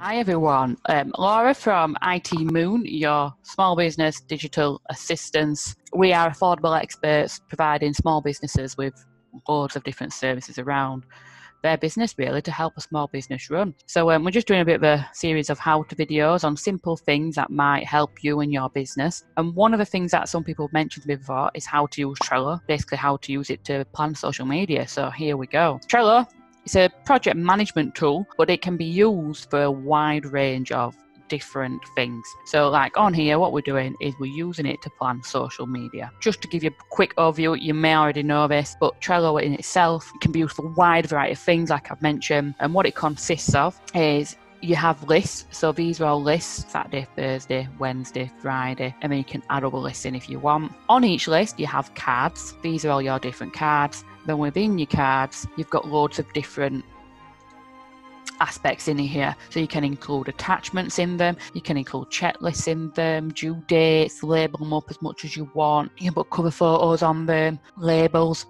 Hi everyone, Laura from IT Moon, your small business digital assistants. We are affordable experts providing small businesses with loads of different services around their business really to help a small business run. So we're just doing a bit of a series of how-to videos on simple things that might help you and your business. And one of the things that some people mentioned to me before is how to use Trello, basically how to use it to plan social media. So here we go. Trello. It's a project management tool, but it can be used for a wide range of different things. So like on here, what we're doing is we're using it to plan social media. Just to give you a quick overview, you may already know this, but Trello in itself can be used for a wide variety of things like I've mentioned. And what it consists of is you have lists, so these are all lists, Saturday, Thursday, Wednesday, Friday, and then you can add other lists in if you want. On each list, you have cards. These are all your different cards. Then within your cards, you've got loads of different aspects in here. So you can include attachments in them, you can include checklists in them, due dates, label them up as much as you want, you can put cover photos on them, labels,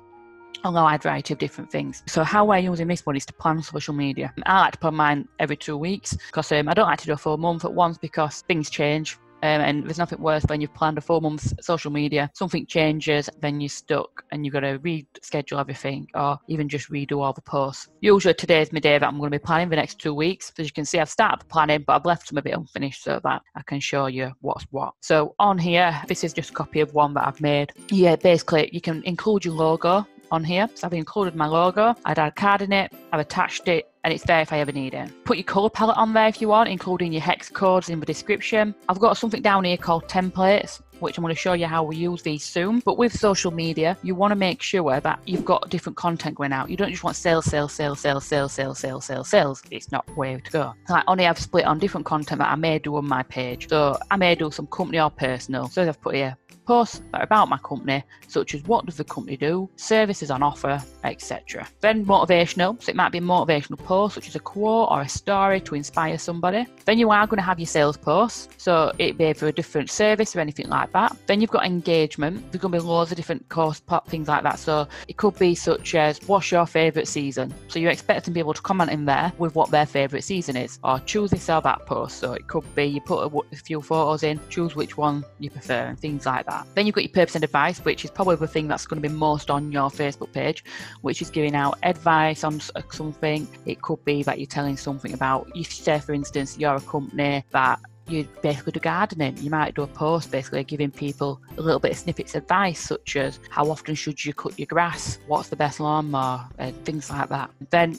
a wide variety of different things. So how we're using this one is to plan social media. I like to plan mine every 2 weeks because I don't like to do a full month at once because things change. And there's nothing worse when you've planned a 4 months social media, something changes, then you're stuck and you've got to reschedule everything or even just redo all the posts. Usually today's my day that I'm going to be planning the next 2 weeks. As you can see, I've started planning, but I've left some of it unfinished so that I can show you what's what. So on here, this is just a copy of one that I've made. Yeah, basically you can include your logo on here. So I've included my logo, I'd add a card in it, I've attached it, and it's there if I ever need it. Put your colour palette on there if you want, including your hex codes in the description. I've got something down here called templates, which I'm going to show you how we use these soon. But with social media, you want to make sure that you've got different content going out. You don't just want sales, sales, sales, sales, sales, sales, sales, sales, sales. It's not where to go. Like on here, I've split on different content that I may do on my page. So I may do some company or personal. So I've put here posts that are about my company, such as what does the company do, services on offer, etc. Then motivational. So it might be a motivational post, such as a quote or a story to inspire somebody. Then you are going to have your sales posts, so it'd be for a different service or anything like that. Then you've got engagement. There's going to be loads of different course pop things like that. So it could be such as what's your favourite season. So you're expecting people to comment in there with what their favourite season is, or choose this or that post. So it could be you put a few photos in, choose which one you prefer, and things like that. Then you've got your purpose and advice, which is probably the thing that's going to be most on your Facebook page, which is giving out advice on something. It could be that you're telling something about, if you say for instance you're a company that you basically do gardening, you might do a post basically giving people a little bit of snippets of advice, such as how often should you cut your grass, what's the best lawnmower, and things like that. Then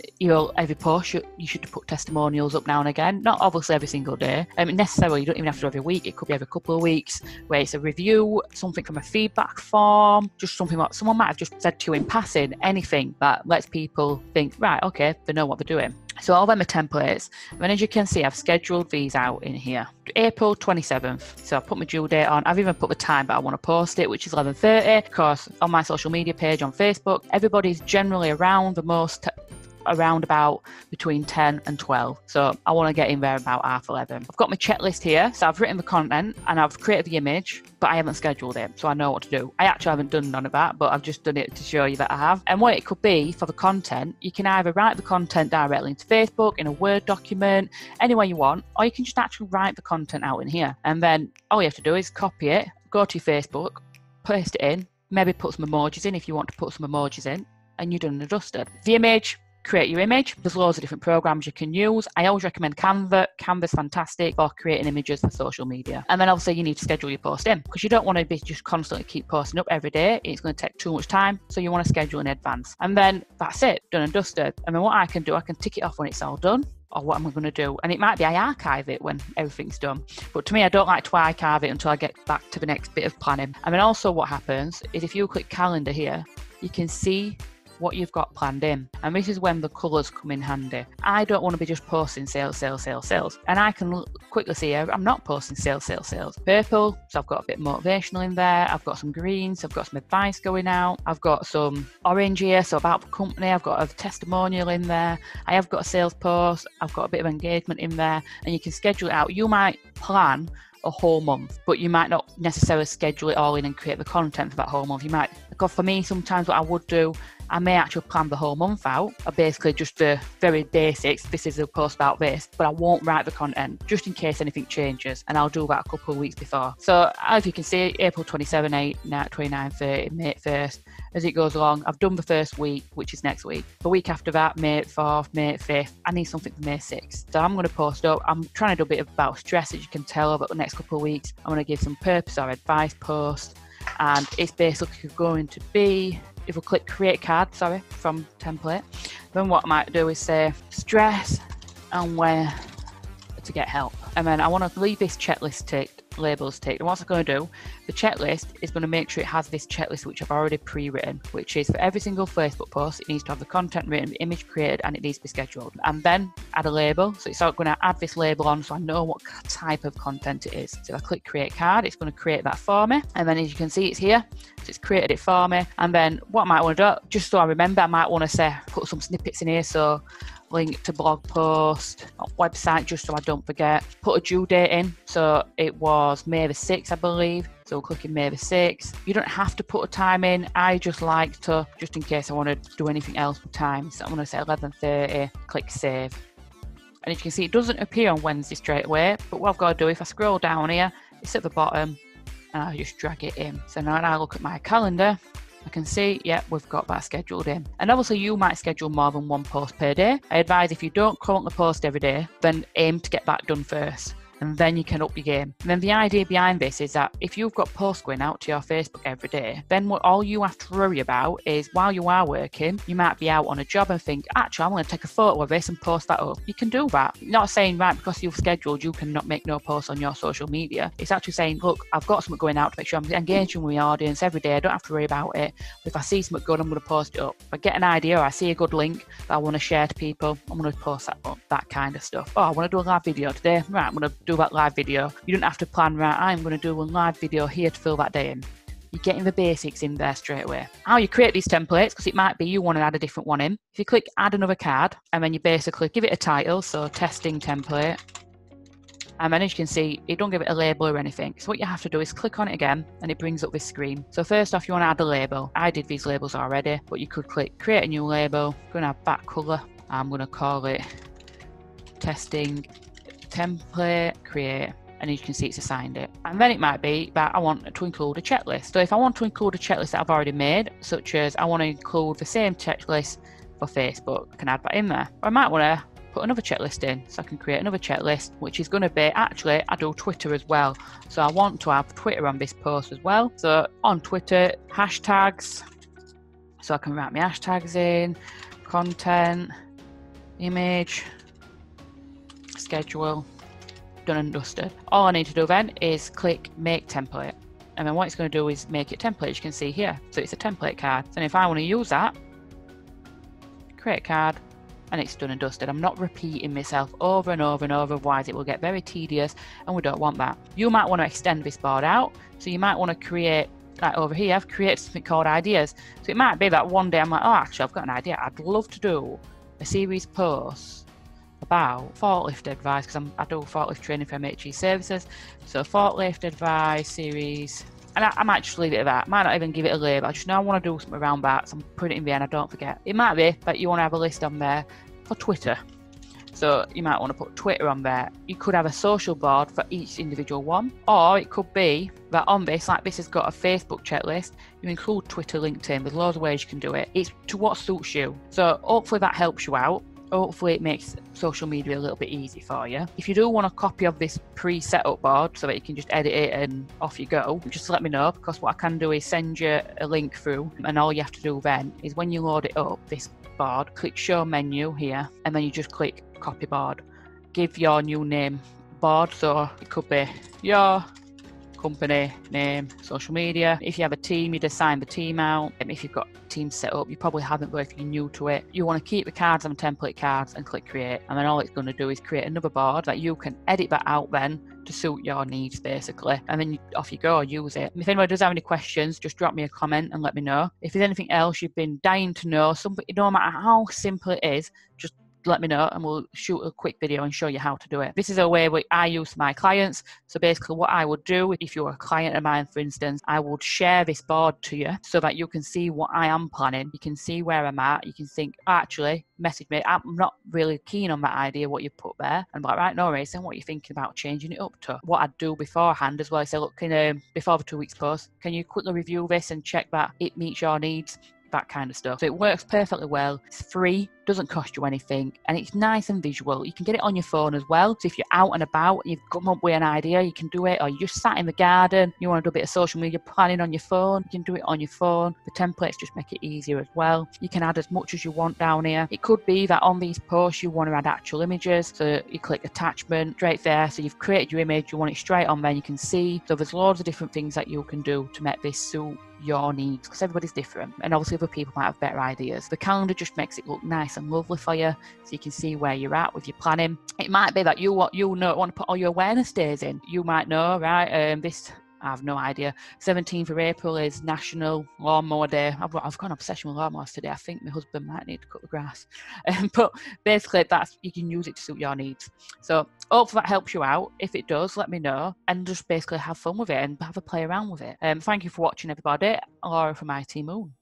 every post you should put testimonials up now and again, not obviously every single day, necessarily you don't even have to do every week, it could be every couple of weeks, where it's a review, something from a feedback form, just something that someone might have just said to you in passing, anything that lets people think, right, okay, they know what they're doing. So all them are templates, and then as you can see, I've scheduled these out in here. April 27th, so I've put my due date on. I've even put the time that I want to post it, which is 11:30, because on my social media page on Facebook, everybody's generally around the most around about between 10 and 12. So I want to get in there about 11:30. I've got my checklist here. So I've written the content and I've created the image, but I haven't scheduled it. So I know what to do. I actually haven't done none of that, but I've just done it to show you that I have. And what it could be for the content, you can either write the content directly into Facebook, in a Word document, anywhere you want, or you can just actually write the content out in here. And then all you have to do is copy it, go to your Facebook, paste it in, maybe put some emojis in if you want to put some emojis in, and you're done and dusted. The image, create your image. There's loads of different programs you can use. I always recommend Canva. Canva's fantastic for creating images for social media. And then obviously you need to schedule your post in, because you don't want to be just constantly keep posting up every day. It's going to take too much time. So you want to schedule in advance. And then that's it, done and dusted. And then what I can do, I can tick it off when it's all done, or what am I going to do? And it might be I archive it when everything's done. But to me, I don't like to archive it until I get back to the next bit of planning. And then also what happens is if you click calendar here, you can see what you've got planned in. And this is when the colours come in handy. I don't want to be just posting sales, sales, sales, sales. And I can quickly see here, I'm not posting sales, sales, sales. Purple, so I've got a bit motivational in there. I've got some greens, I've got some advice going out. I've got some orange here, so about the company. I've got a testimonial in there. I have got a sales post. I've got a bit of engagement in there. And you can schedule it out. You might plan a whole month, but you might not necessarily schedule it all in and create the content for that whole month. You might, because for me, sometimes what I would do, I may actually plan the whole month out, or basically just the very basics, this is a post about this, but I won't write the content just in case anything changes, and I'll do that a couple of weeks before. So as you can see, April 27, 8, 29, 30, May 1st, as it goes along, I've done the first week, which is next week. The week after that, May 4th, May 5th, I need something for May 6th. So I'm going to post up, I'm trying to do a bit about stress, as you can tell, over the next couple of weeks. I'm going to give some purpose or advice posts, and it's basically going to be, if we click create card, sorry, from template, then what I might do is say stress and where to get help. And then I want to leave this checklist ticked, labels ticked. And what I'm going to do, the checklist is going to make sure it has this checklist which I've already pre-written, which is for every single Facebook post, it needs to have the content written, the image created, and it needs to be scheduled. And then add a label. So it's going to add this label on so I know what type of content it is. So if I click create card, it's going to create that for me. And then as you can see, it's here. So it's created it for me. And then what I might want to do, just so I remember, I might want to say, put some snippets in here. So link to blog post, website, just so I don't forget. Put a due date in. So it was May the 6th, I believe. So we'll click in May the 6th. You don't have to put a time in. I just like to, just in case I want to do anything else with time. So I'm going to say 11:30, click save. And as you can see, it doesn't appear on Wednesday straight away. But what I've got to do, if I scroll down here, it's at the bottom, and I just drag it in. So now when I look at my calendar, I can see, yeah, we've got that scheduled in. And obviously you might schedule more than one post per day. I advise if you don't currently post every day, then aim to get that done first, and then you can up your game. And then the idea behind this is that if you've got posts going out to your Facebook every day, then what all you have to worry about is while you are working, you might be out on a job and think, actually, I'm going to take a photo of this and post that up. You can do that. Not saying, right, because you've scheduled, you cannot make no posts on your social media. It's actually saying, look, I've got something going out to make sure I'm engaging with my audience every day. I don't have to worry about it. If I see something good, I'm going to post it up. If I get an idea or I see a good link that I want to share to people, I'm going to post that up, that kind of stuff. Oh, I want to do a live video today. Right, I'm going to do that live video. You don't have to plan, right, I'm going to do one live video here to fill that day in. You're getting the basics in there straight away. How you create these templates, because it might be you want to add a different one in. If you click add another card, and then you basically give it a title, so testing template. And then as you can see, it don't give it a label or anything. So what you have to do is click on it again, and it brings up this screen. So first off, you want to add a label. I did these labels already, but you could click create a new label. I'm going to have that color. I'm going to call it testing template create, and as you can see, it's assigned it. And then it might be that I want to include a checklist. So if I want to include a checklist that I've already made, such as I want to include the same checklist for Facebook, I can add that in there. Or I might want to put another checklist in, so I can create another checklist, which is going to be, actually, I do Twitter as well, so I want to have Twitter on this post as well. So on Twitter, hashtags, so I can write my hashtags in, content, image, schedule, done and dusted. All I need to do then is click make template, and then what it's going to do is make it template, as you can see here. So it's a template card, and if I want to use that, create card, and it's done and dusted. I'm not repeating myself over and over and over, otherwise it will get very tedious, and we don't want that. You might want to extend this board out, so you might want to create, like over here, I've created something called ideas. So it might be that one day I'm like, oh, actually, I've got an idea, I'd love to do a series post about forklift advice, because I do forklift training for MHE services. So forklift advice series, and I might just leave it at that. Might not even give it a label. I just know I want to do something around that, so I'm putting it in there and I don't forget. It might be that you want to have a list on there for Twitter, so you might want to put Twitter on there. You could have a social board for each individual one, or it could be that on this, like this has got a Facebook checklist, you include Twitter, LinkedIn. There's loads of ways you can do it. It's to what suits you. So hopefully that helps you out. Hopefully it makes social media a little bit easy for you. If you do want a copy of this pre-setup board so that you can just edit it and off you go, just let me know, because what I can do is send you a link through, and all you have to do then is when you load it up, this board, click show menu here, and then you just click copy board. Give your new name board, so it could be your company name, social media. If you have a team, you'd assign the team out. And if you've got teams set up, you probably haven't, but if you're new to it, you want to keep the cards on template cards and click create. And then all it's going to do is create another board that you can edit that out then to suit your needs, basically. And then off you go, use it. If anybody does have any questions, just drop me a comment and let me know. If there's anything else you've been dying to know, something, no matter how simple it is, just let me know and we'll shoot a quick video and show you how to do it. This is a way where I use my clients. So basically what I would do, if you're a client of mine, for instance, I would share this board to you so that you can see what I am planning. You can see where I'm at. You can think, actually, message me. I'm not really keen on that idea, what you put there. And I'm like, right, no, Rayson, what are you thinking about changing it up to? What I'd do beforehand as well, I say, look, before the 2 weeks post, can you quickly review this and check that it meets your needs? That kind of stuff. So it works perfectly well. It's free, doesn't cost you anything, and it's nice and visual. You can get it on your phone as well. So if you're out and about and you've come up with an idea, you can do it. Or you just sat in the garden, you want to do a bit of social media planning on your phone, you can do it on your phone. The templates just make it easier as well. You can add as much as you want down here. It could be that on these posts you want to add actual images, so you click attachment straight there. So you've created your image, you want it straight on there, you can see. So there's loads of different things that you can do to make this suit your needs, because everybody's different, and obviously other people might have better ideas. The calendar just makes it look nice and lovely for you, so you can see where you're at with your planning. It might be that you want to put all your awareness days in. You might know, right, this, I have no idea, 17th of April is National Lawnmower Day. I've got an obsession with lawnmowers today. I think my husband might need to cut the grass. But basically, that's, you can use it to suit your needs. So hopefully that helps you out. If it does, let me know, and just basically have fun with it and have a play around with it. Thank you for watching, everybody. Laura from IT Moon.